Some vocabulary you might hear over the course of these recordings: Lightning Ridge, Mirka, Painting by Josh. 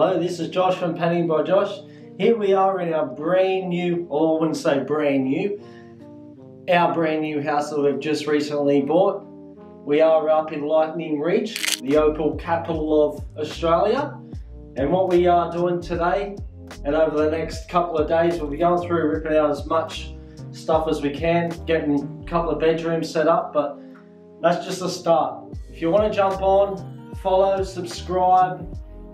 Hello, this is Josh from Painting by Josh. Here we are in our brand new, or I wouldn't say brand new, our brand new house that we've just recently bought. We are up in Lightning Ridge, the opal capital of Australia. And what we are doing today and over the next couple of days, we'll be going through ripping out as much stuff as we can, getting a couple of bedrooms set up, but that's just a start. If you want to jump on, follow, subscribe,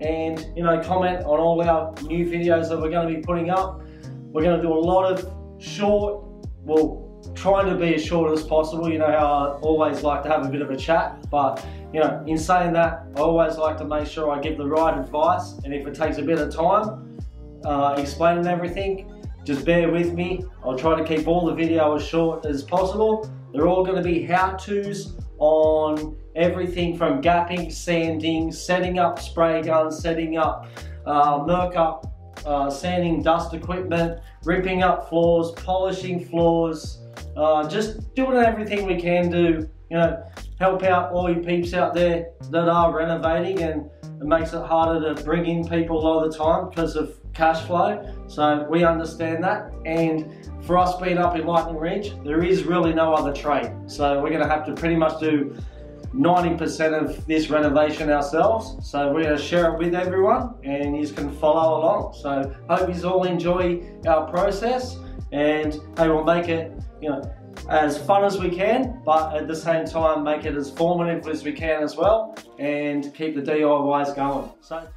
and comment on all our new videos that we're going to be putting up. We're going to do a lot of short, well, trying to be as short as possible. I always like to have a bit of a chat, but in saying that, I always like to make sure I give the right advice, and if it takes a bit of time explaining everything, just bear with me. I'll try to keep all the video as short as possible. They're all going to be how-tos on everything from gapping, sanding, setting up spray guns, setting up Mirka, sanding dust equipment, ripping up floors, polishing floors, just doing everything we can to help out all you peeps out there that are renovating, and it makes it harder to bring in people all the time because of cash flow. So we understand that, and for us being up in Lightning Ridge, there is really no other trade. So we're going to have to pretty much do 90% of this renovation ourselves. So we're going to share it with everyone, and you can follow along. So hope you all enjoy our process, and hey, we'll make it as fun as we can, but at the same time make it as formative as we can as well, and keep the DIYs going. So